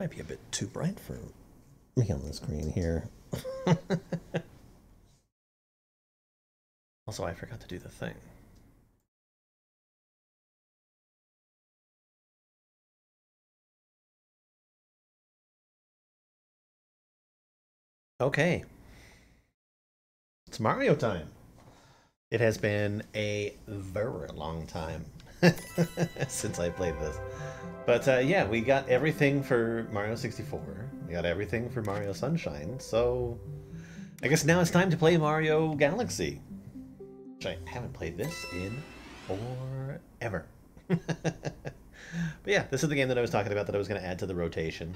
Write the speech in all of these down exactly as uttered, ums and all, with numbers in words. Might be a bit too bright for me on the screen here. Also, I forgot to do the thing. Okay. It's Mario time. It has been a very long time since I played this. But uh, yeah, we got everything for Mario sixty-four. We got everything for Mario Sunshine. So I guess now it's time to play Mario Galaxy. Which I haven't played this in forever. But yeah, this is the game that I was talking about that I was going to add to the rotation.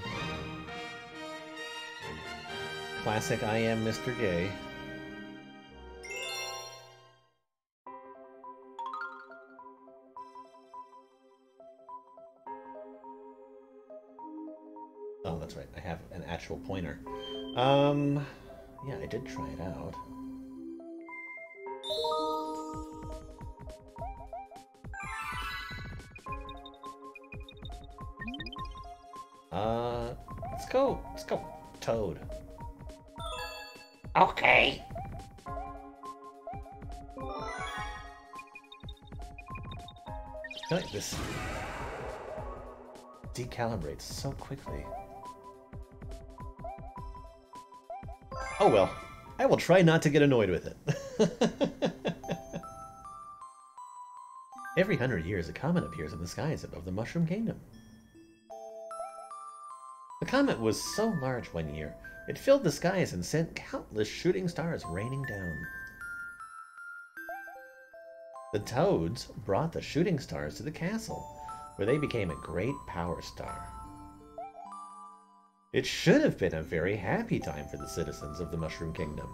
Classic I Am Mister Gay. Oh, that's right. I have an actual pointer. Um, yeah, I did try it out. Uh, let's go. Let's go, Toad. Okay. I feel like this decalibrates so quickly. Oh well, I will try not to get annoyed with it. Every hundred years, a comet appears in the skies above the Mushroom Kingdom. The comet was so large one year, it filled the skies and sent countless shooting stars raining down. The Toads brought the shooting stars to the castle, where they became a great power star. It should have been a very happy time for the citizens of the Mushroom Kingdom.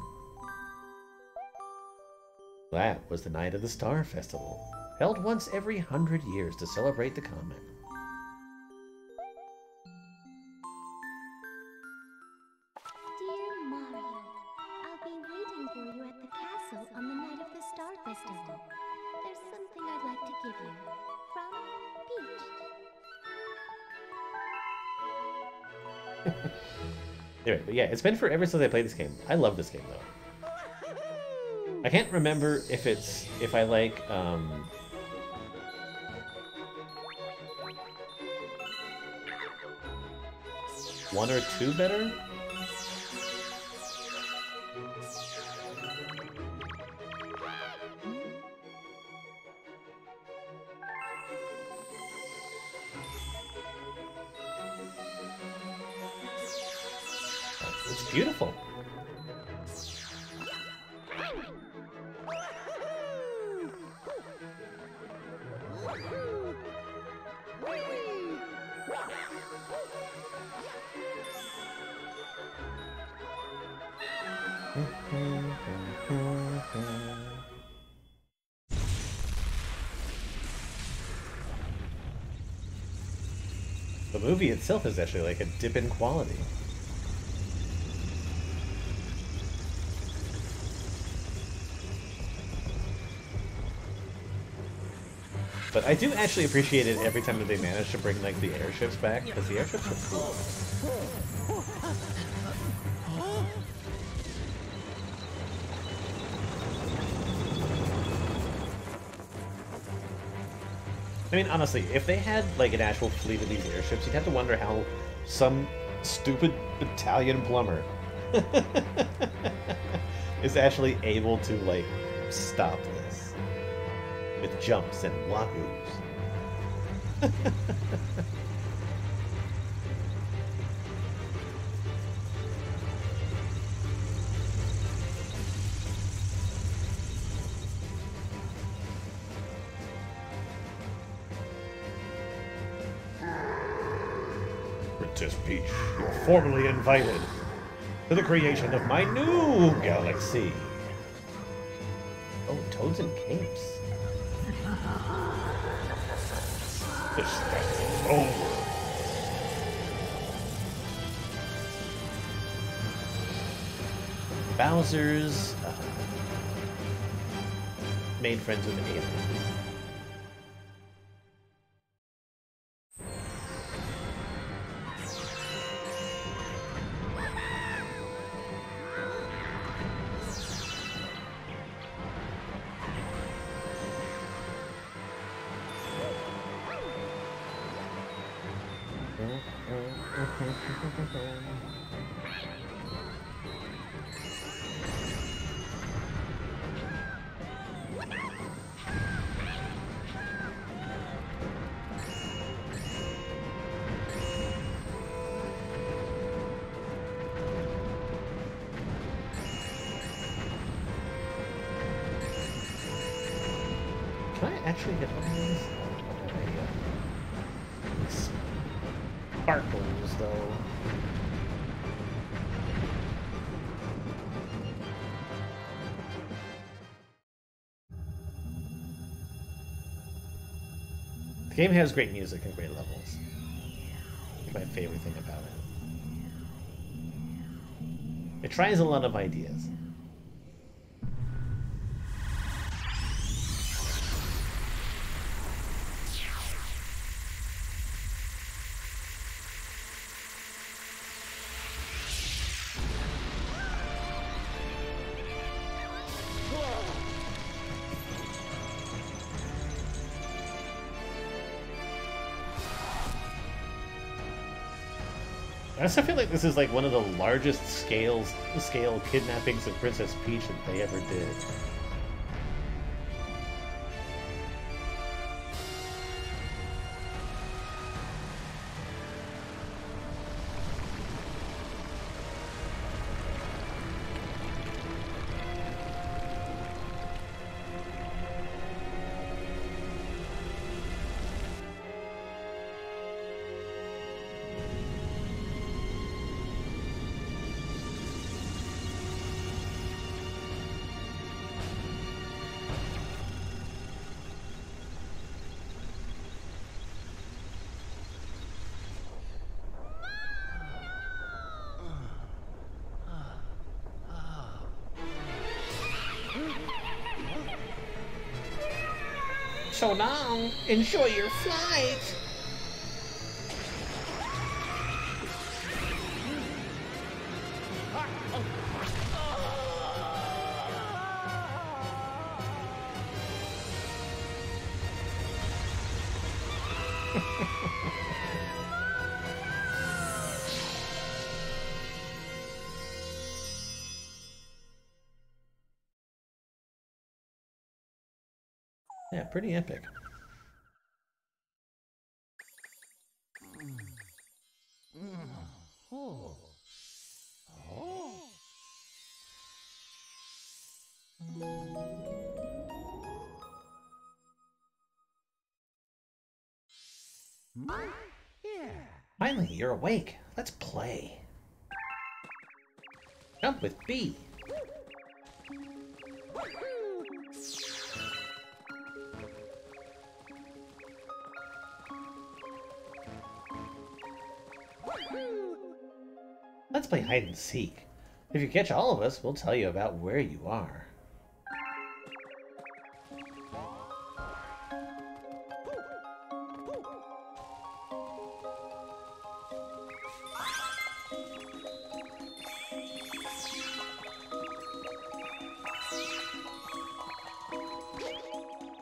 That was the night of the Star Festival, held once every hundred years to celebrate the comet. Anyway, but yeah, it's been forever since I played this game. I love this game though. I can't remember if it's if I like um one or two better. Beautiful. The movie itself is actually like a dip in quality. But I do actually appreciate it every time that they manage to bring like the airships back, because the airships are cool. I mean, honestly, if they had like an actual fleet of these airships, you'd have to wonder how some stupid battalion plumber is actually able to like stop this. With jumps and wahoos. Princess Peach, you are formally invited to the creation of my new galaxy. Oh, Toads and Capes. This festival's over. Bowser's uh, made friends with the aliens. Can I actually hit one of these? Sparkles, though. The game has great music and great levels. It's my favorite thing about it. It tries a lot of ideas. I also feel like this is like one of the largest scales, scale kidnappings of Princess Peach that they ever did. So long, enjoy your flight. Yeah, pretty epic. Finally, you're awake. Let's play. Jump with B. Let's play hide and seek. If you catch all of us, we'll tell you about where you are.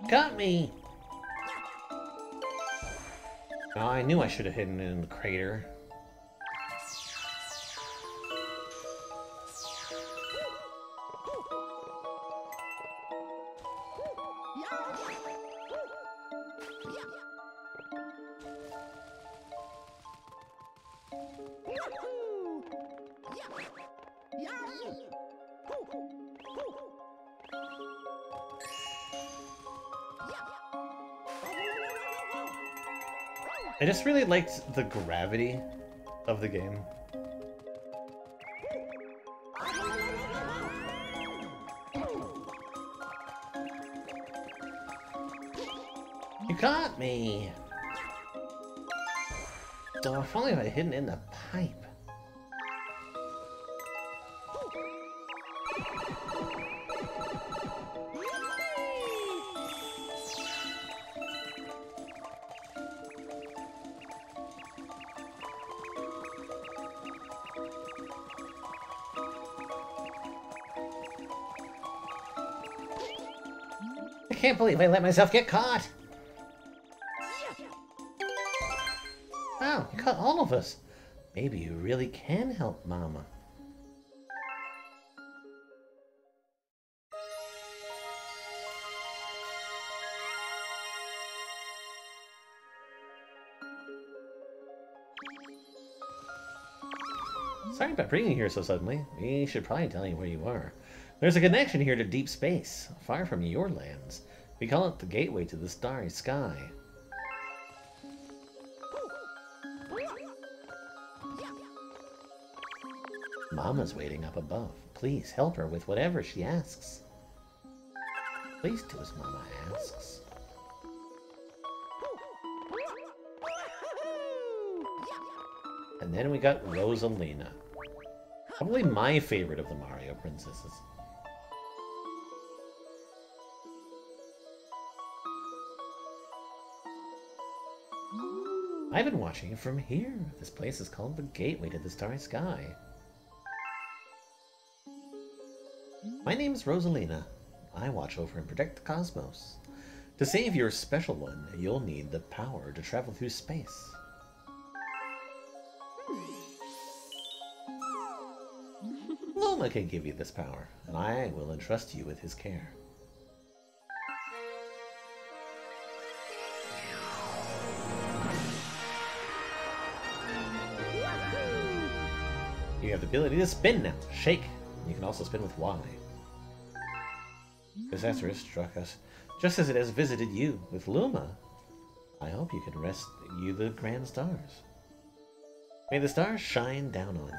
Got me! Oh, I knew I should have hidden it in the crater. I just really liked the gravity of the game. You got me! Oh, if only I had hidden in the pipe. I can't believe I let myself get caught! Wow, you got all of us. Maybe you really can help Mama. Sorry about bringing you here so suddenly. We should probably tell you where you are. There's a connection here to deep space, far from your lands. We call it the gateway to the starry sky. Mama's waiting up above. Please help her with whatever she asks. Please do as Mama asks. And then we got Rosalina. Probably my favorite of the Mario princesses. I've been watching it from here. This place is called the Gateway to the Starry Sky. My name is Rosalina. I watch over and protect the cosmos. To save your special one, you'll need the power to travel through space. Luma can give you this power, and I will entrust you with his care. You have the ability to spin now. Shake. You can also spin with Y. Disaster has struck us, just as it has visited you with Luma. I hope you can rest you the grand stars. May the stars shine down on you.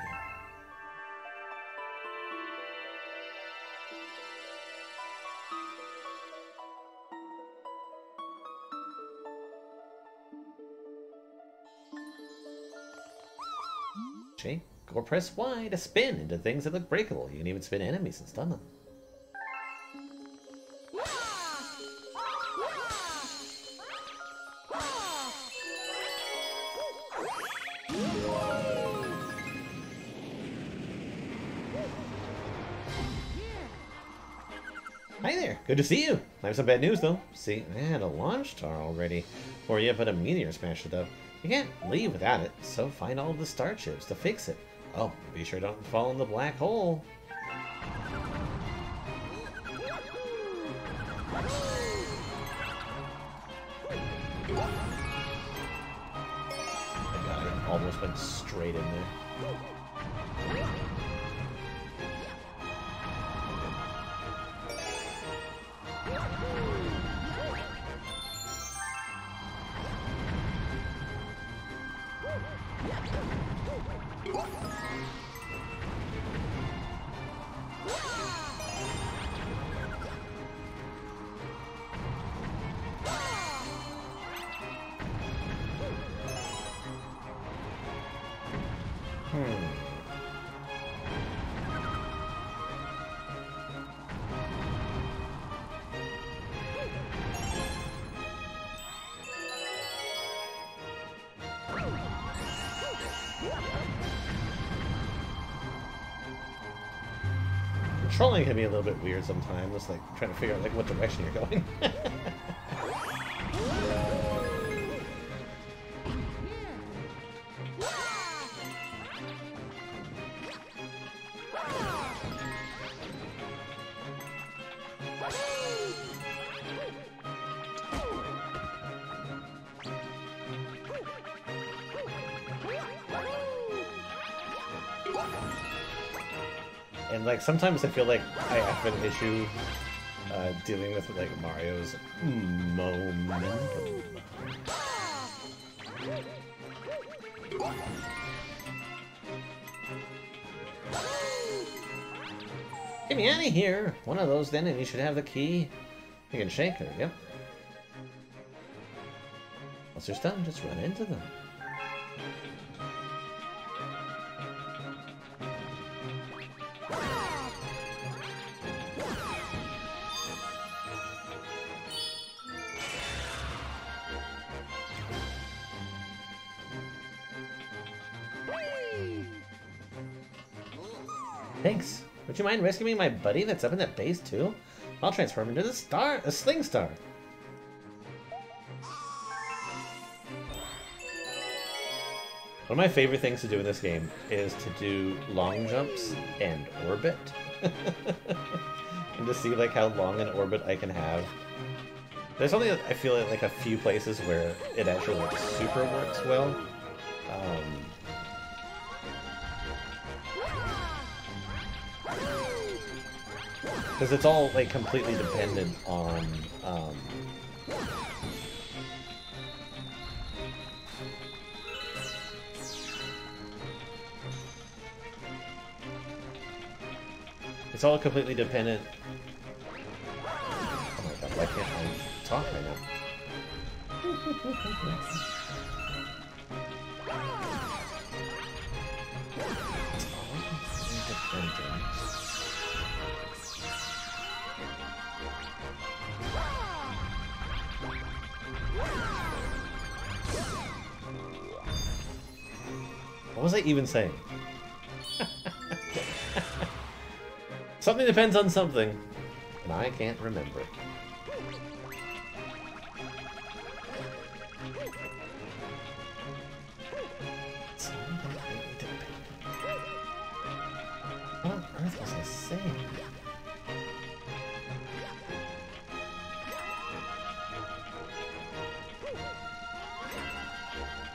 Shake or press Y to spin into things that look breakable. You can even spin enemies and stun them. Hi there, good to see you. I have some bad news though. See, I had a launch star already for you, but a meteor smashed it up. You can't leave without it, so find all the star chips to fix it. Oh, be sure don't fall in the black hole. I got it. Almost went straight in there. Controlling can be a little bit weird sometimes, just like trying to figure out like what direction you're going. And like sometimes I feel like I have an issue uh, dealing with like Mario's momentum. Get me out of here! One of those then, and you should have the key. You can shake her. Yep. Once you're done, just run into them. Thanks. Would you mind rescuing my buddy that's up in that base too? I'll transform him into the star, a sling star. One of my favorite things to do in this game is to do long jumps and orbit. And to see like how long an orbit I can have. There's only, I feel like, a few places where it actually like, super works well. Um, Because it's all, like, completely dependent on, um... It's all completely dependent... Oh my god, why can't I talk right now? It's all dependent... What was I even saying? Something depends on something, and I can't remember. What on earth was I saying?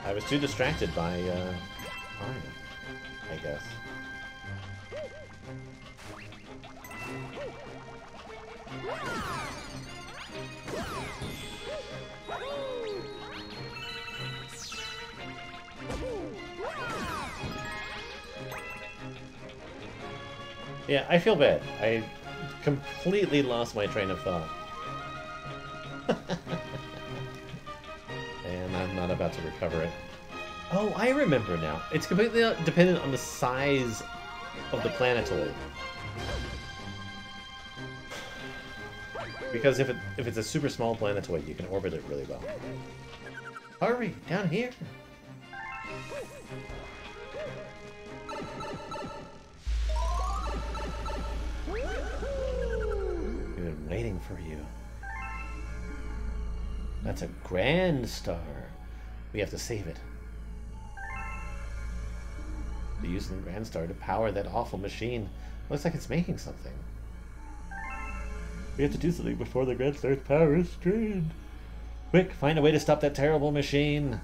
I was too distracted by, uh, iron, I guess. Yeah, I feel bad. I completely lost my train of thought. And I'm not about to recover it. Oh, I remember now. It's completely dependent on the size of the planetoid. Because if it if it's a super small planetoid, you can orbit it really well. Hurry, down here! We've been waiting for you. That's a grand star. We have to save it. They're using the Grand Star to power that awful machine. Looks like it's making something. We have to do something before the Grand Star's power is drained. Quick, find a way to stop that terrible machine.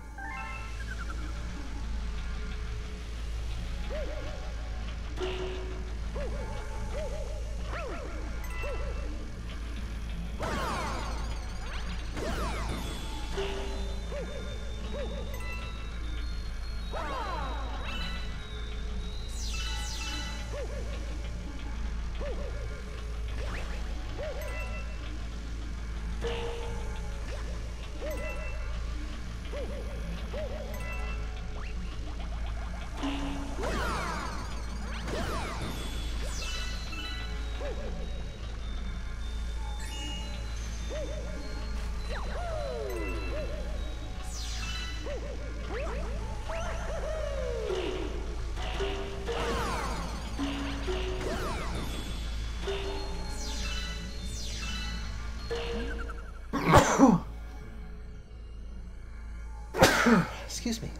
Excuse me.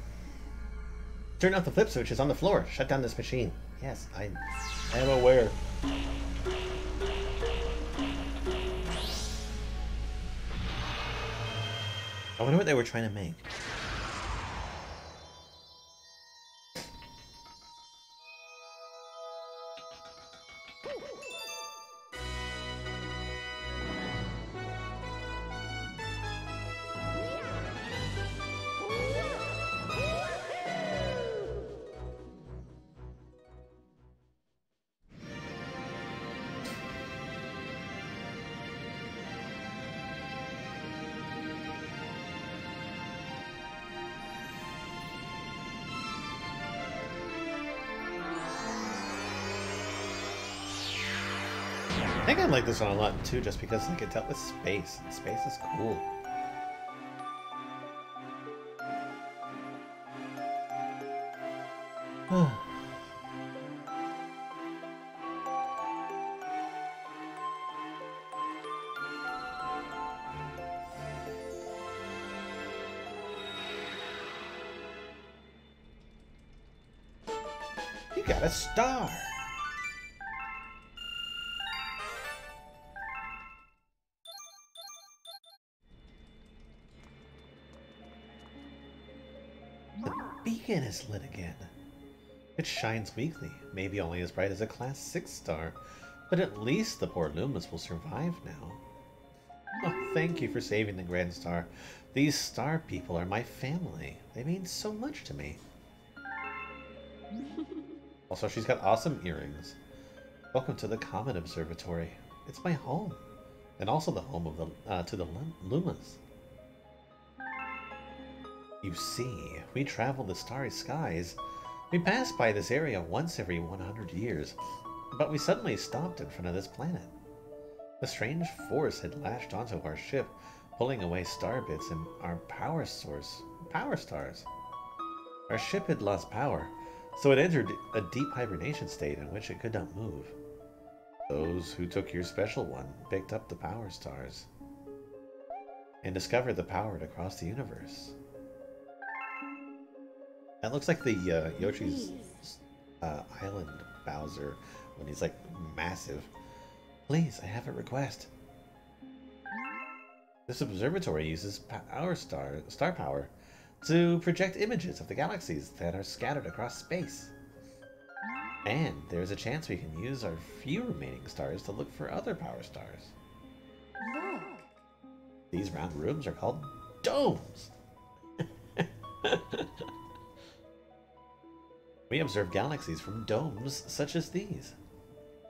Turn off the flip switch. It's on the floor. Shut down this machine. Yes, I, I am aware. I wonder what they were trying to make. I think I like this one a lot too, just because like it's out with space. And space is cool. Oh. You got a star. The beacon is lit again. It shines weakly, maybe only as bright as a class six star, but at least the poor Lumas will survive now. Oh, thank you for saving the Grand Star. These star people are my family. They mean so much to me. Also, she's got awesome earrings. Welcome to the Comet Observatory. It's my home, and also the home of the uh, to the Lumas. You see, we travel the starry skies. We pass by this area once every one hundred years, but we suddenly stopped in front of this planet. The strange force had lashed onto our ship, pulling away star bits and our power source, power stars. Our ship had lost power, so it entered a deep hibernation state in which it could not move. Those who took your special one picked up the power stars and discovered the power to cross the universe. That looks like the uh, Yoshi's uh, Island Bowser when he's like massive. Please, I have a request. This observatory uses power star star power to project images of the galaxies that are scattered across space. And there's a chance we can use our few remaining stars to look for other power stars. Look. These round rooms are called domes. We observe galaxies from domes such as these.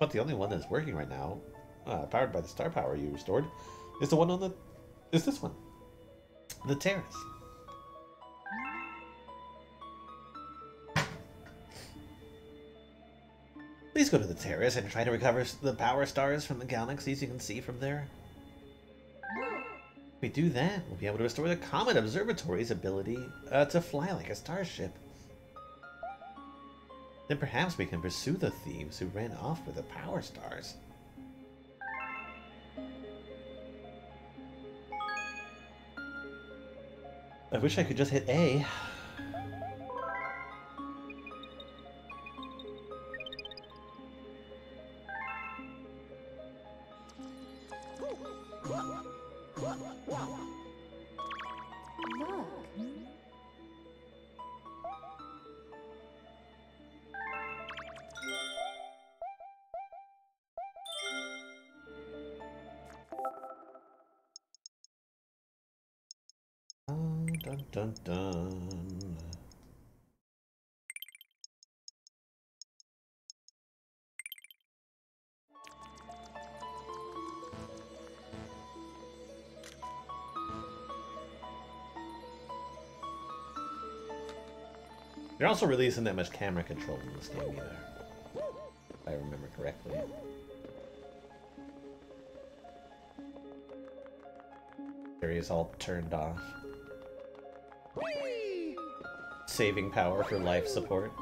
But the only one that's working right now, uh, powered by the star power you restored, is the one on the... is this one. The terrace. Please go to the terrace and try to recover the power stars from the galaxies you can see from there. If we do that, we'll be able to restore the Comet Observatory's ability uh, to fly like a starship. Then perhaps we can pursue the thieves who ran off with the power stars. I wish I could just hit A. Dun dun. They're also really isn't that much camera control in this game either, if I remember correctly. There he is, all turned off. Saving power for life support.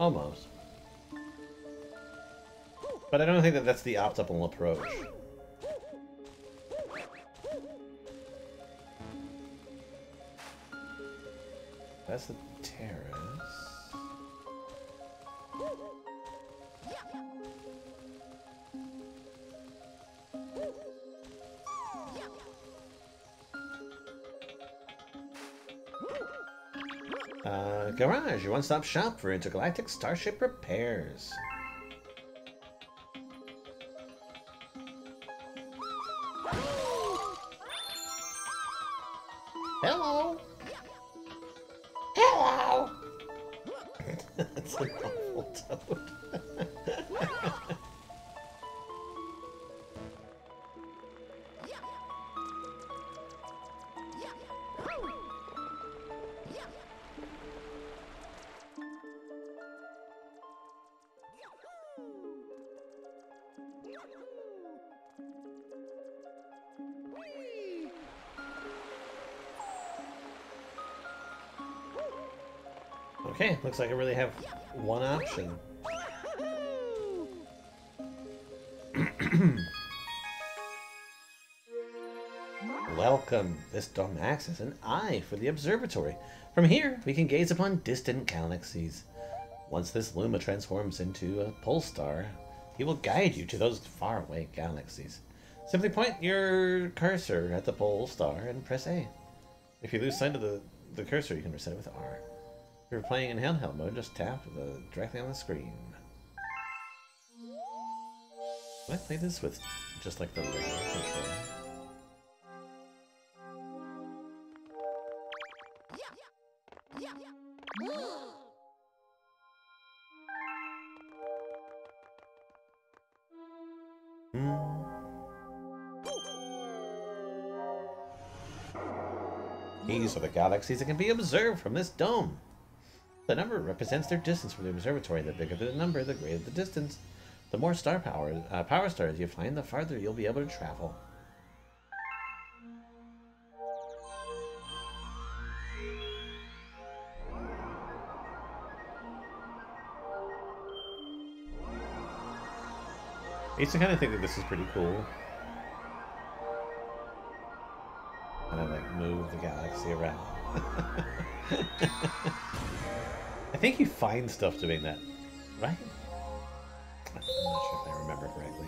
Almost. But I don't think that that's the optimal approach. That's the terrace. Garage, your one-stop shop for intergalactic starship repairs. Hello. Hello. That's an awful toad. Okay, looks like I really have one option. Welcome. This dome acts as an eye for the observatory. From here, we can gaze upon distant galaxies. Once this Luma transforms into a pole star, he will guide you to those faraway galaxies. Simply point your cursor at the pole star and press A. If you lose sight of the, the cursor, you can reset it with R. If you're playing in handheld mode, just tap the, directly on the screen. Can I play this with just like the regular controller? These are the galaxies that can be observed from this dome. The number represents their distance from the observatory. The bigger the number, the greater the distance. The more star power, uh, power stars you find, the farther you'll be able to travel. I used to kind of think that this is pretty cool. Kind of like move the galaxy around. I think you find stuff doing that, right? I'm not sure if I remember correctly.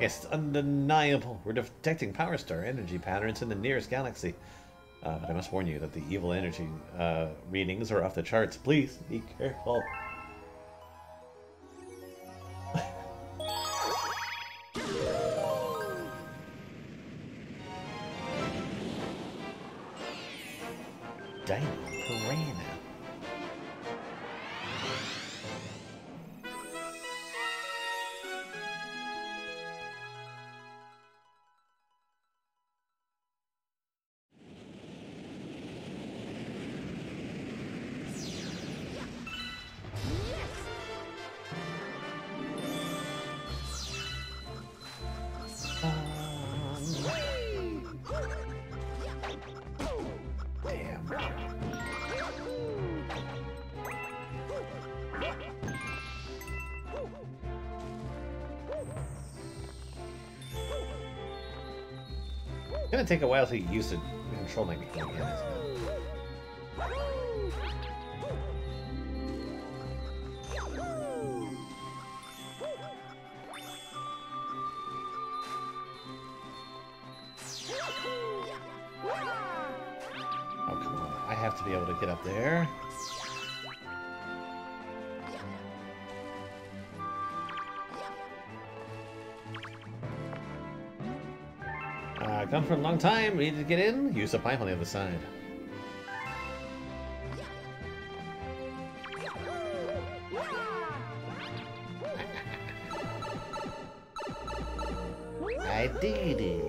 Yes, it's undeniable. We're detecting power star energy patterns in the nearest galaxy. Uh, but I must warn you that the evil energy uh, readings are off the charts. Please be careful. It's gonna take a while to use the control my mechanics now. Oh, come on. I have to be able to get up there. Come for a long time, we need to get in. Use the pipe on the other side. I did it.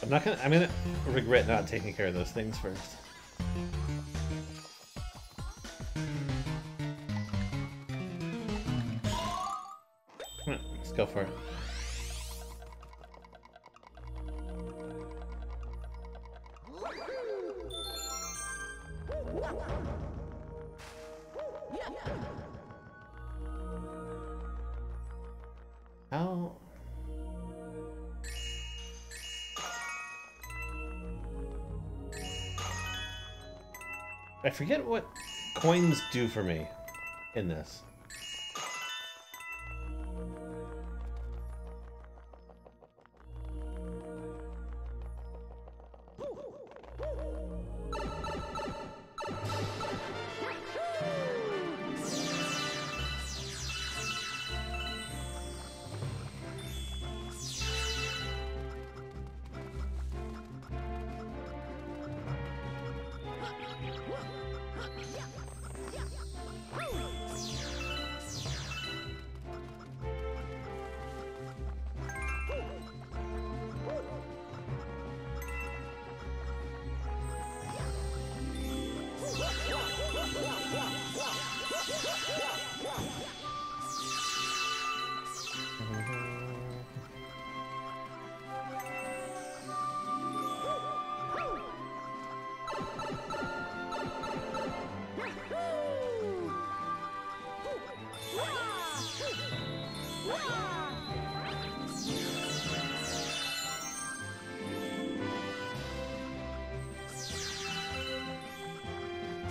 I'm not gonna. I'm gonna regret not taking care of those things first. Come on, let's go for it. How? I forget what coins do for me in this.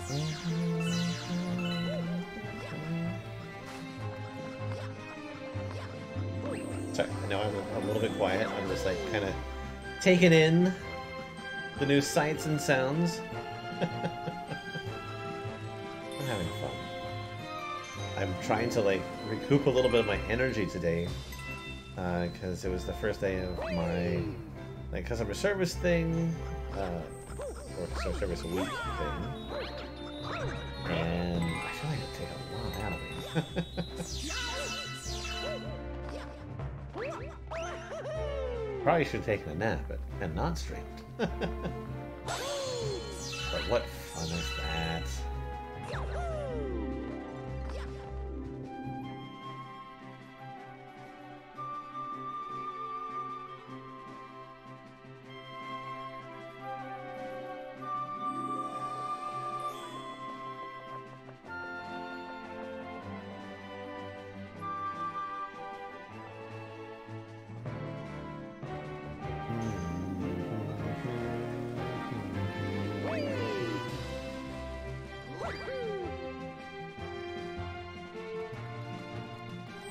Sorry, I know I'm a little bit quiet. I'm just like kind of taking in the new sights and sounds. I'm having fun. I'm trying to like recoup a little bit of my energy today because uh, it was the first day of my like customer service thing. Uh, or service week thing. And I feel like it'll take a lot out of me. Probably should have taken a nap, but and not streamed. But what fun is that?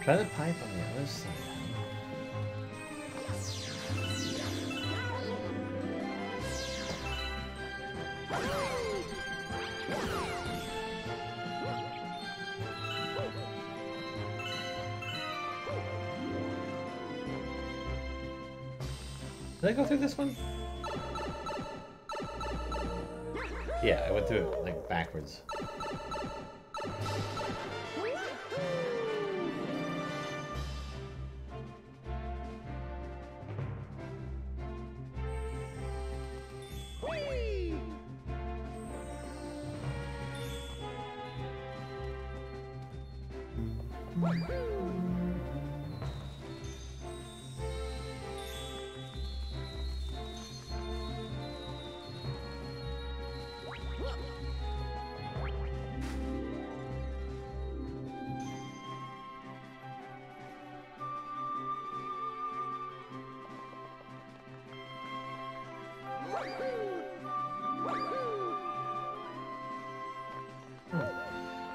Try the pipe on the other side. Did I go through this one? Yeah, I went through it like backwards.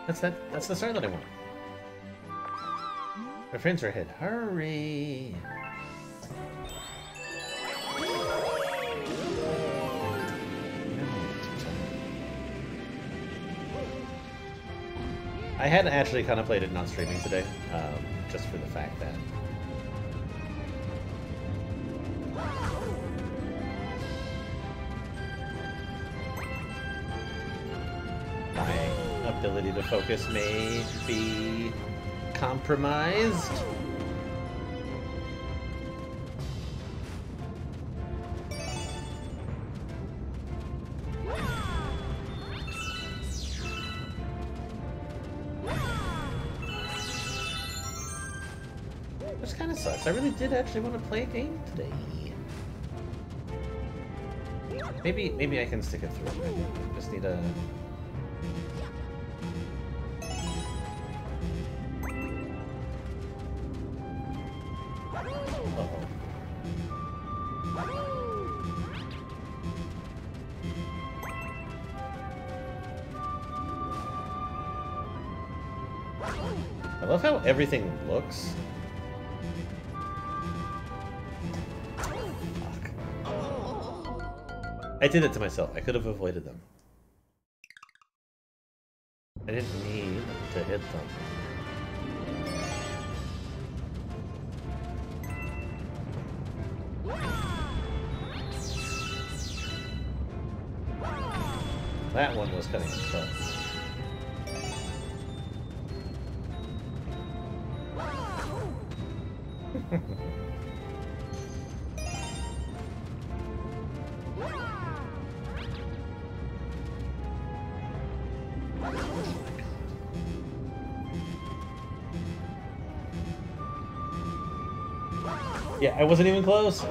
That's that. That's the star that I want. My friends are ahead. Hurry! I had actually contemplated not streaming today, um, just for the fact that ability to focus may be compromised. Which kind of sucks. I really did actually want to play a game today. Maybe, maybe I can stick it through. I just need a... I love how everything looks. Fuck. I did it to myself. I could have avoided them. I didn't need to hit them. That one was cutting his butt. Yeah, I wasn't even close.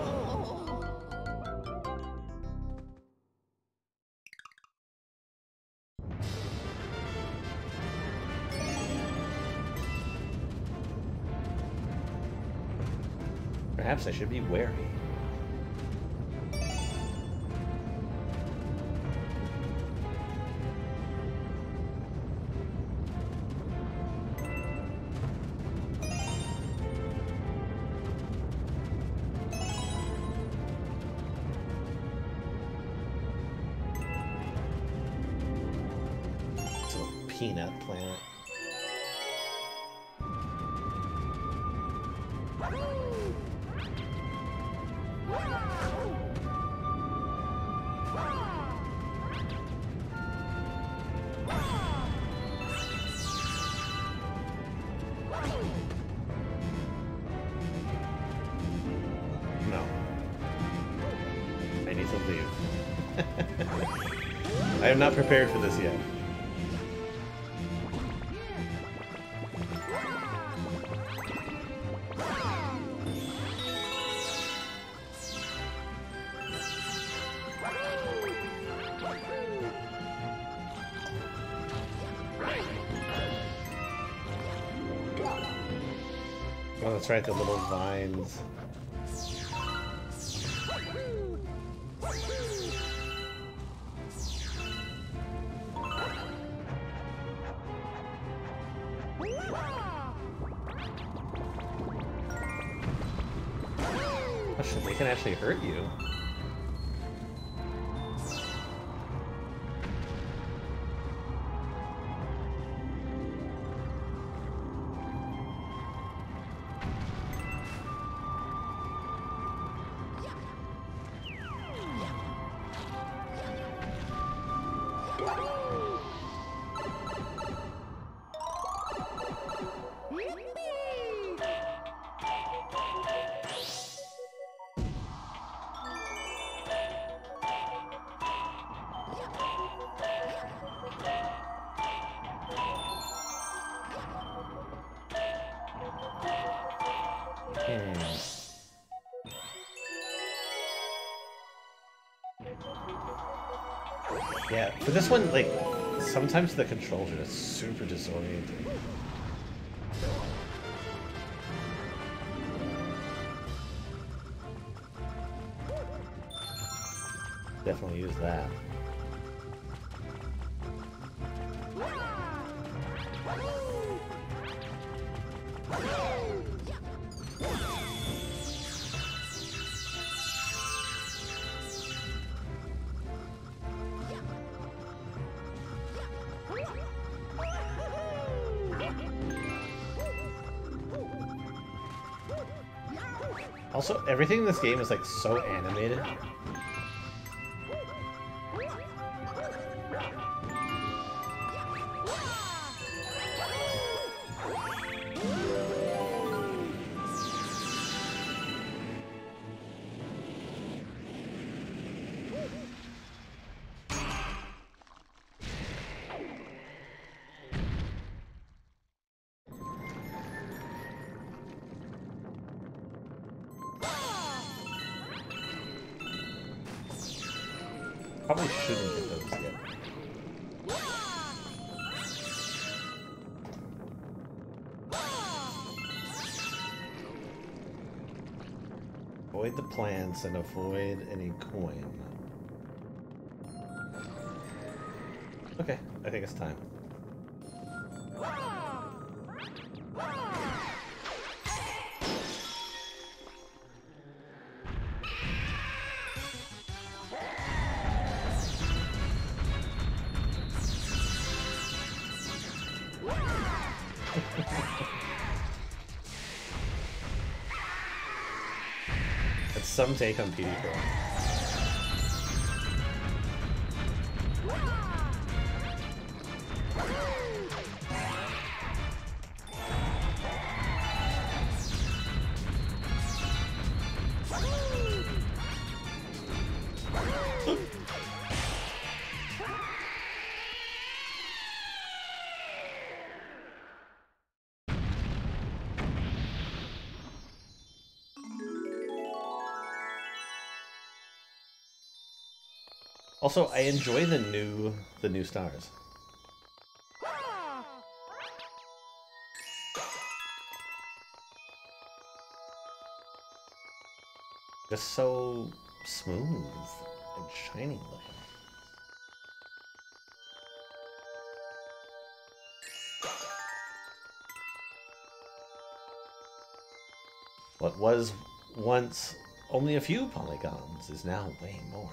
Perhaps I should be wary. peanut planet. No. I need to leave. I am not prepared for this yet. Oh, that's right, the little vines. Oh, shit, they can actually hurt you. Yeah, but this one, like, sometimes the controls are just super disorienting. Definitely use that. Also, everything in this game is like so animated. Probably shouldn't get those yet. Avoid the plants and avoid any coin. Okay, I think it's time. That's some take on Petey Curl. Also, I enjoy the new the new stars. Just so smooth and shiny looking. What was once only a few polygons is now way more.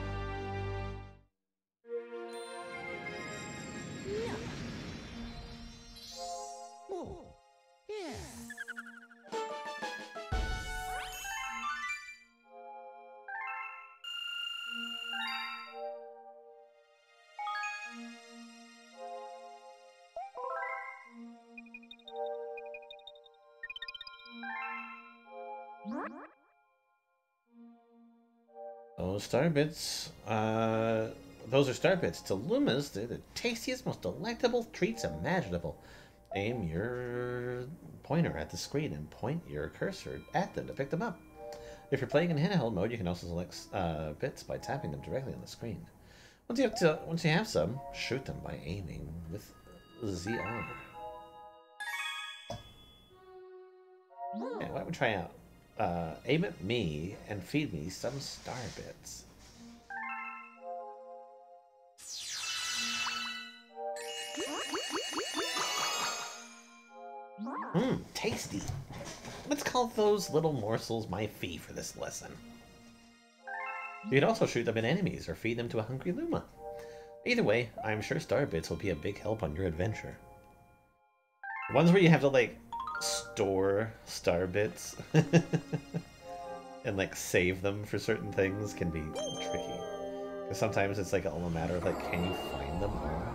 Those star bits, uh, those are star bits. To Lumas, they're the tastiest, most delectable treats imaginable. Aim your pointer at the screen and point your cursor at them to pick them up. If you're playing in handheld mode, you can also select uh, bits by tapping them directly on the screen. Once you have to, once you have some, shoot them by aiming with Z R. Yeah, why don't we try out? Uh, aim at me and feed me some star bits. Mmm, tasty. Let's call those little morsels my fee for this lesson. You can also shoot them at enemies or feed them to a hungry Luma. Either way, I'm sure star bits will be a big help on your adventure. The ones where you have to, like, store star bits and like save them for certain things can be tricky, because sometimes it's like all a matter of like, can you find them all?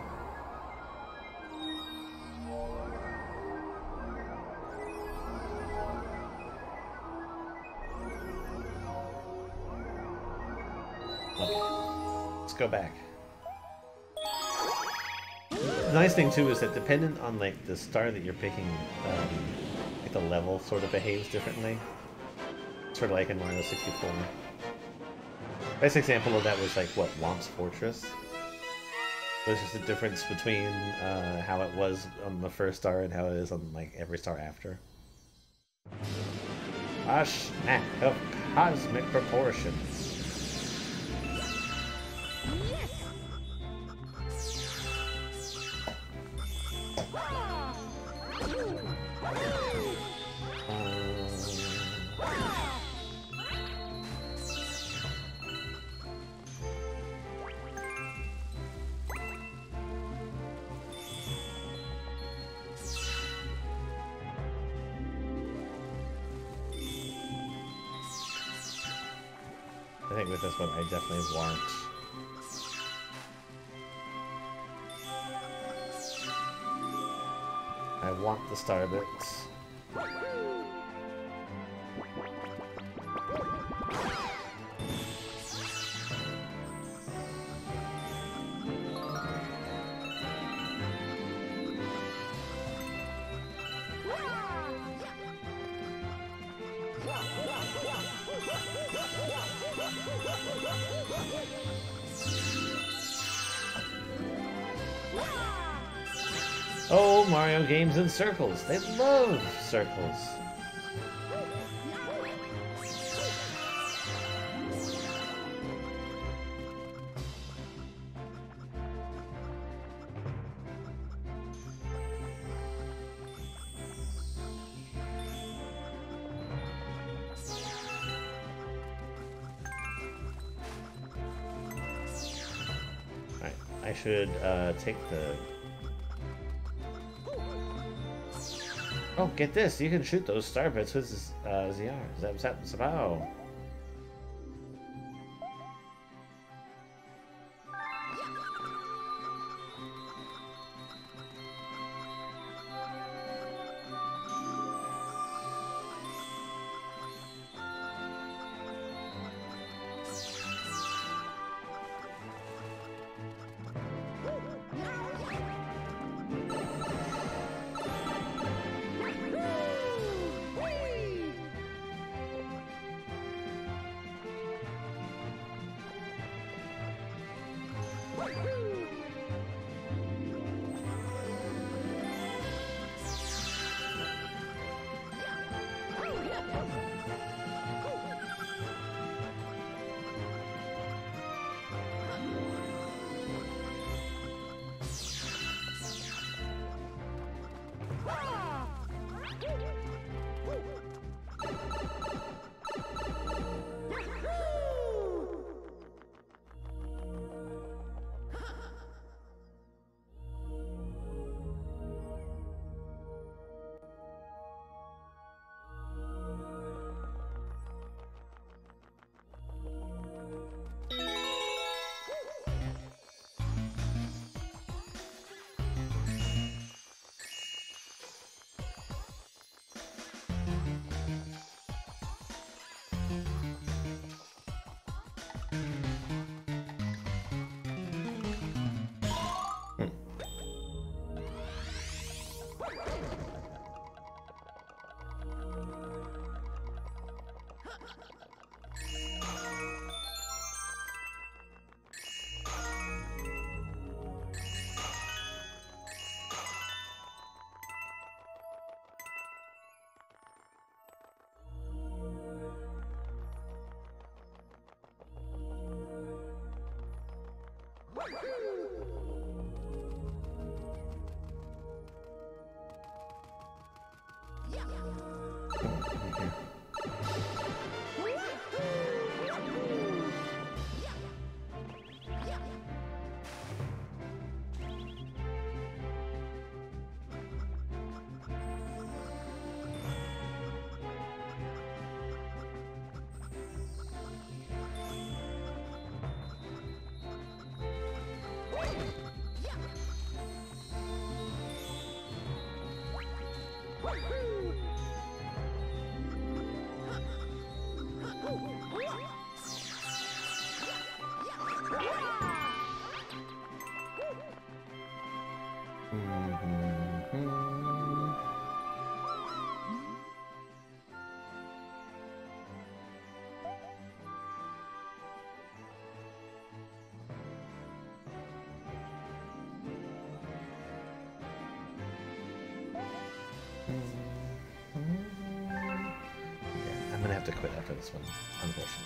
Okay, let's go back. The nice thing too is that dependent on like the star that you're picking, um, like the level sort of behaves differently. Sort of like in Mario sixty-four. Best example of that was like what, Womp's Fortress. There's just a difference between uh, how it was on the first star and how it is on like every star after. A snack of cosmic proportions. I think with this one, I definitely want... I want the star bits. Oh, Mario games in circles. They love circles. Alright, I should uh, take the... Oh, get this! You can shoot those star bits with uh, Z R. Zap, zap, zap, ow. gonna have to quit after this one, unfortunately.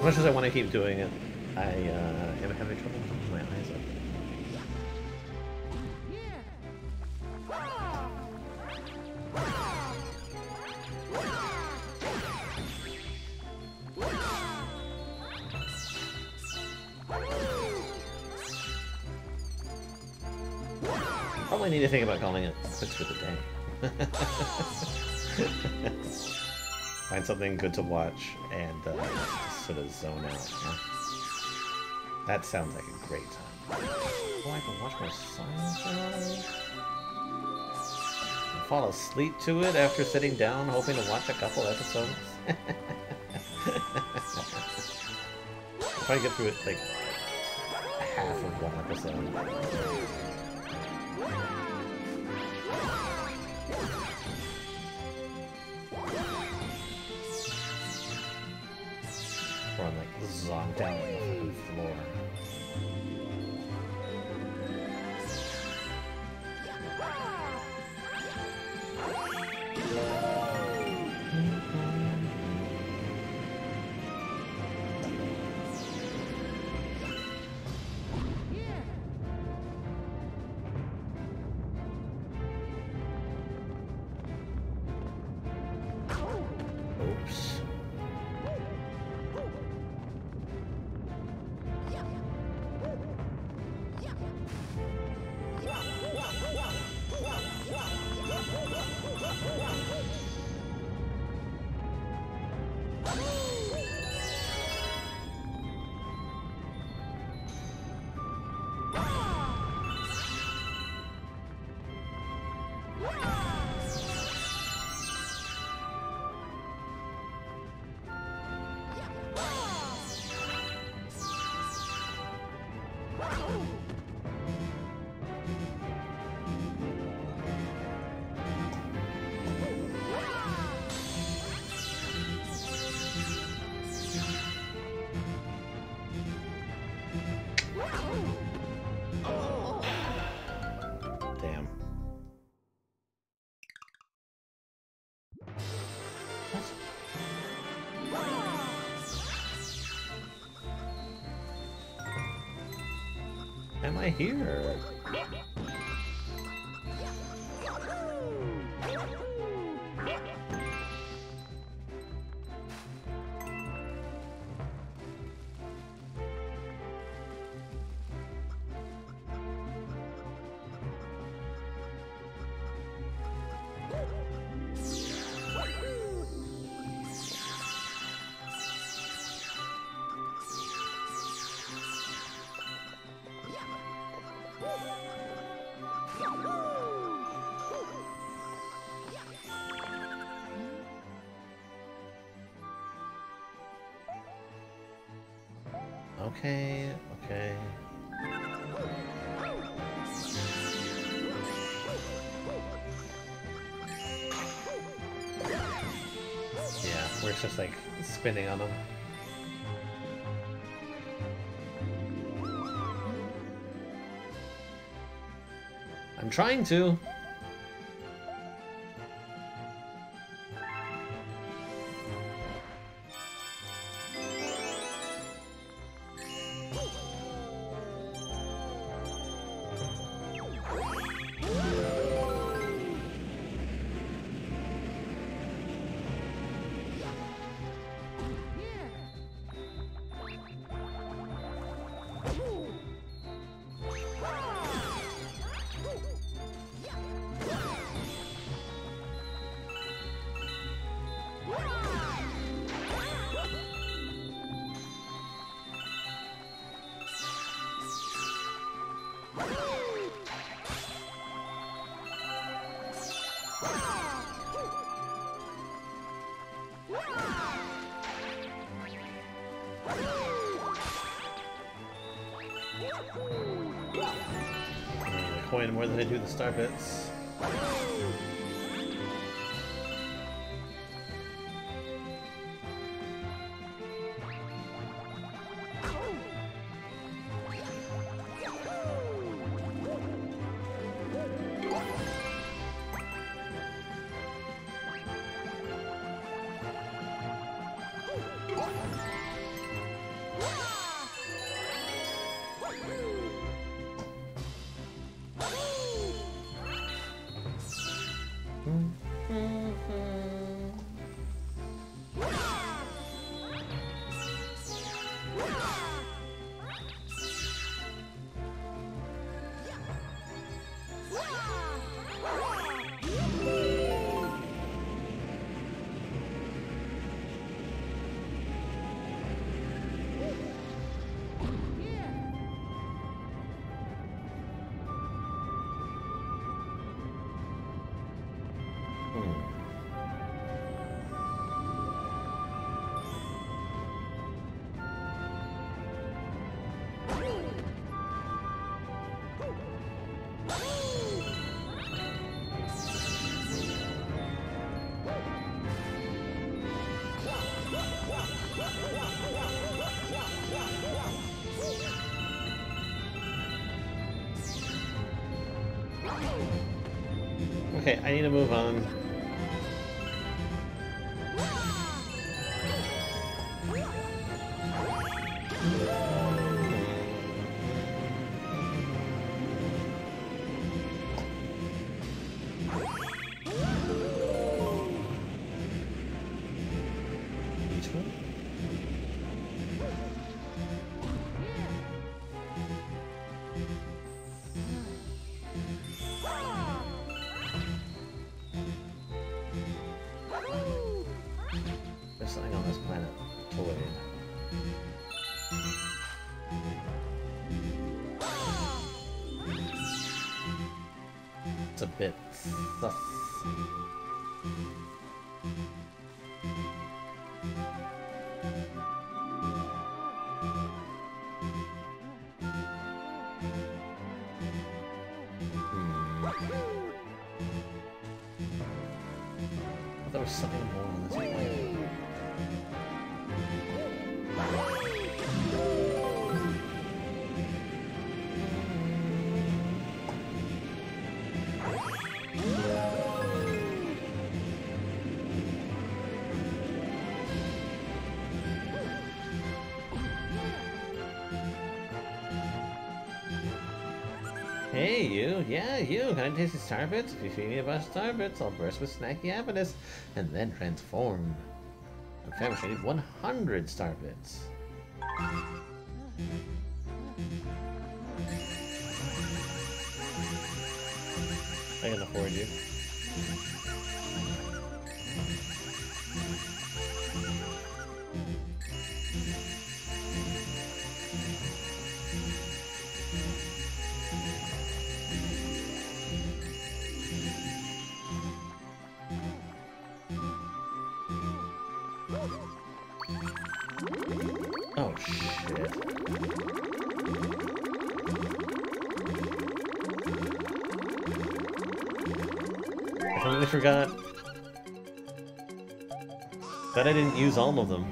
As much as I want to keep doing it, I uh, am having trouble keeping my eyes up. Probably need to think about calling it quits for the day. Find something good to watch and uh, sort of zone out. Huh? That sounds like a great time. Oh, I can watch my sunshine. I fall asleep to it after sitting down, hoping to watch a couple episodes. If I get through it like half of one episode. I'm like zonked out on the fucking floor. Am I here? Okay, okay. Yeah, we're just like spinning on them. I'm trying to. Coin more than I do the star bits. Okay, I need to move on. A bit sus. Hmm. I thought there was something more on this planet. Hey you, yeah you, can I taste the starbits? If you feed me a bunch of starbits, I'll burst with snacky happiness and then transform. I'm famished, I need one hundred starbits. I can afford you. Oh shit. I totally forgot that I didn't use all of them.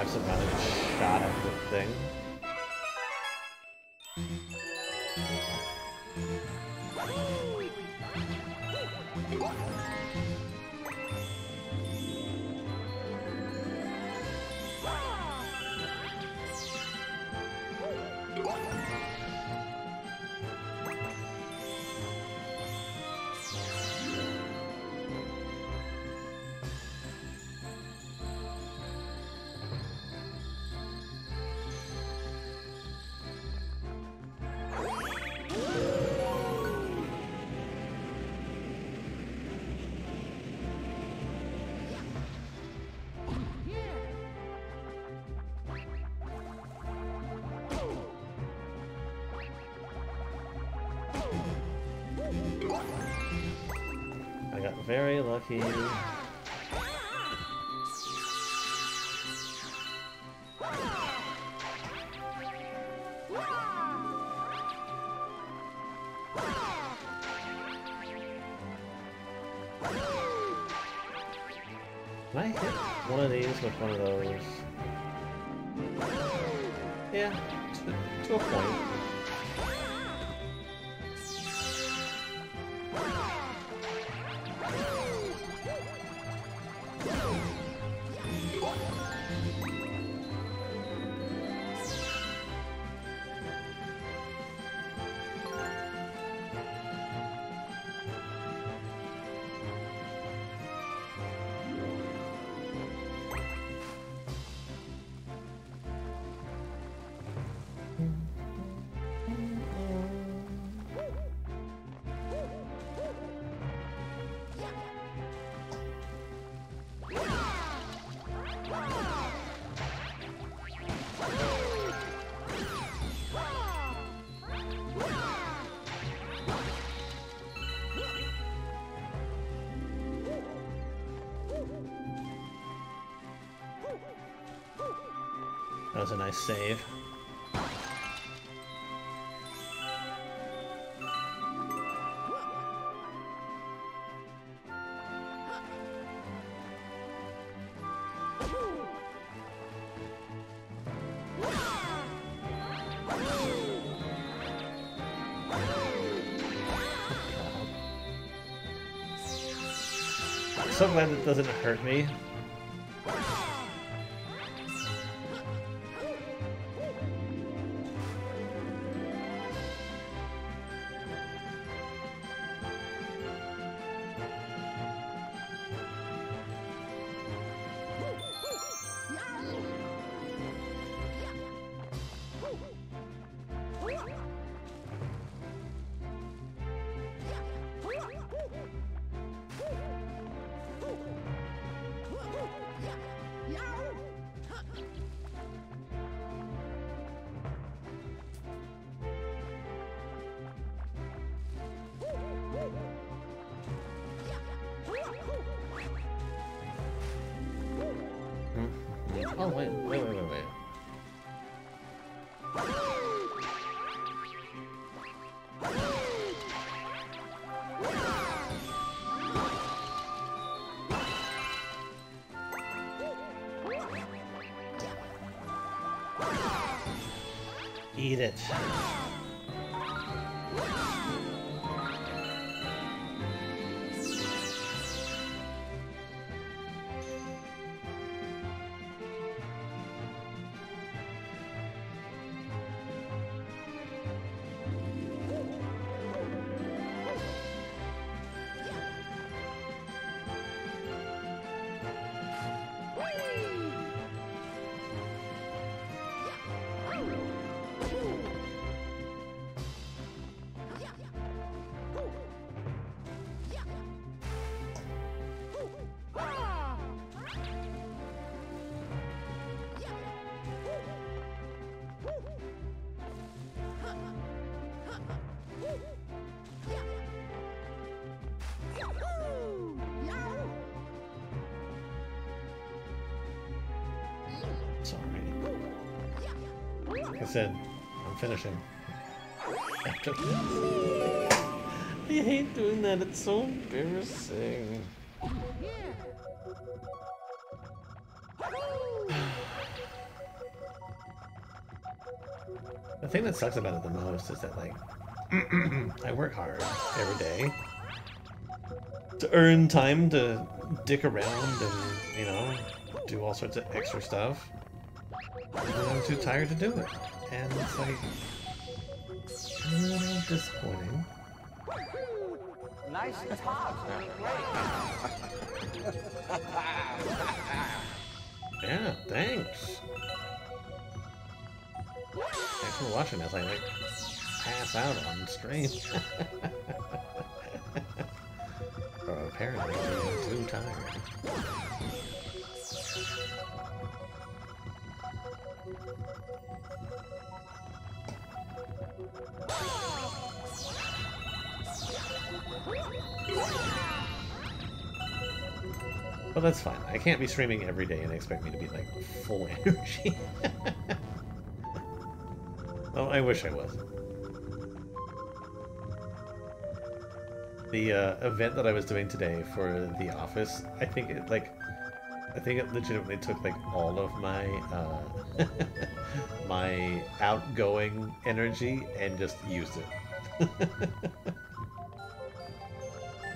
I've some kind of shot at the thing. I got very lucky. Can I hit one of these with one of those? Yeah, to, to a point. That was a nice save. I'm so glad it doesn't hurt me. Oh, wait, wait, wait, wait, wait. Eat it. Like I said, I'm finishing. I hate doing that, it's so embarrassing. The thing that sucks about it the most is that, like, I work hard every day to earn time to dick around and, you know, do all sorts of extra stuff. And I'm too tired to do it. And it's like a little disappointing. Nice job. Yeah, thanks. Thanks for watching as I like pass out on stream. Or apparently I'm too tired. Well, that's fine. I can't be streaming every day and expect me to be, like, full energy. Oh, I wish I was. The uh, event that I was doing today for The Office, I think it, like, I think it legitimately took, like, all of my, uh, my outgoing energy and just used it.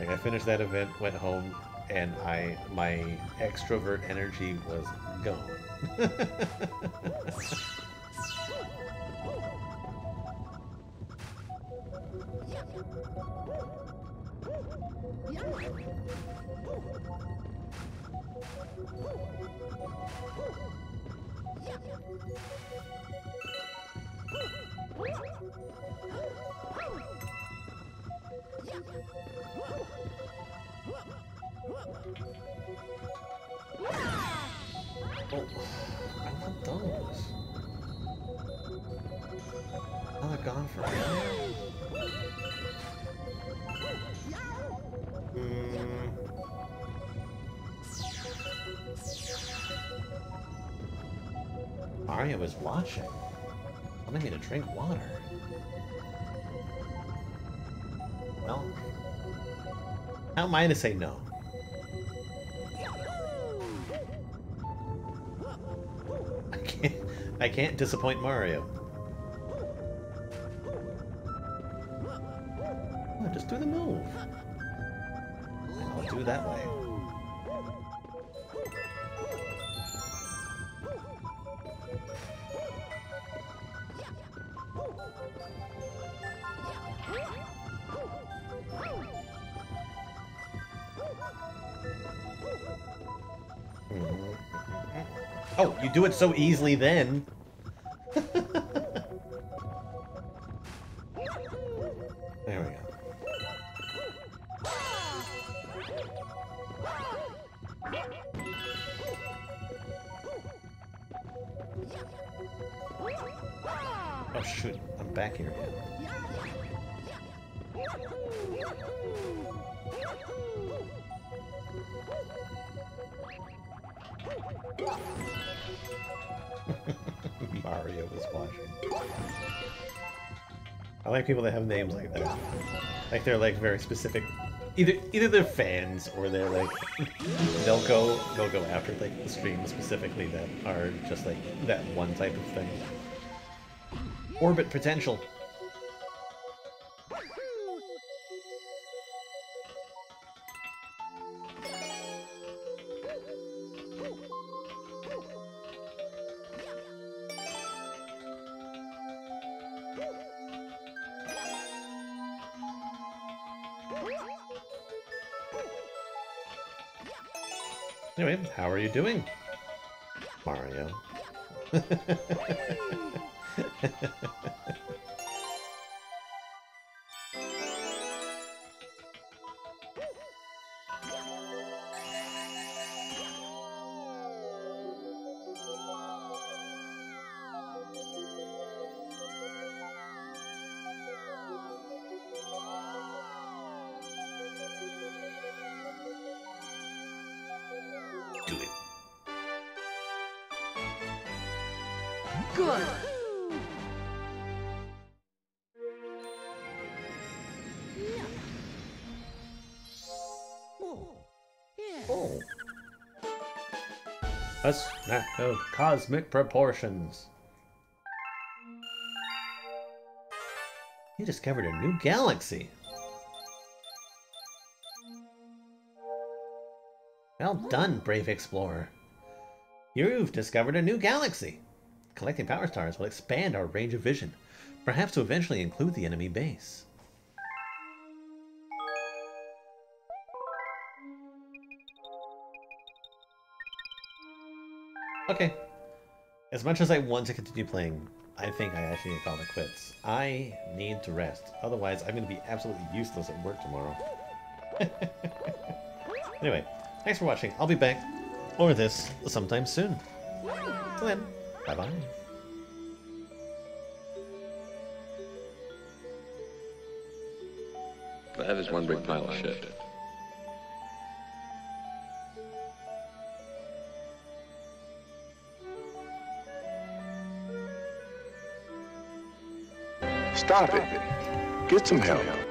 Like, I finished that event, went home, and I, my extrovert energy was gone. Oh, I want those. Oh, they're gone forever. Mm. All Mario was watching. Wanted me to drink water. Well, how am I to say no? I can't, I can't disappoint Mario. Oh, just do the move. And I'll do that way. Oh, you do it so easily then. There we go. Oh shoot, I'm back here again. Mario was watching. I like people that have names like that. Like they're like very specific. Either either they're fans or they're like they'll go they'll go after like the stream specifically that are just like that one type of thing. Orbit potential. Anyway, how are you doing, Mario? Good. Oh. A snack of cosmic proportions. You discovered a new galaxy. Well done, brave explorer. You've discovered a new galaxy. Collecting power stars will expand our range of vision, perhaps to eventually include the enemy base. Okay. As much as I want to continue playing, I think I actually need to call it quits. I need to rest. Otherwise, I'm going to be absolutely useless at work tomorrow. Anyway, thanks for watching. I'll be back over this sometime soon. Till then. Bye-bye. That is one big pile of shit. Stop it. Get some help.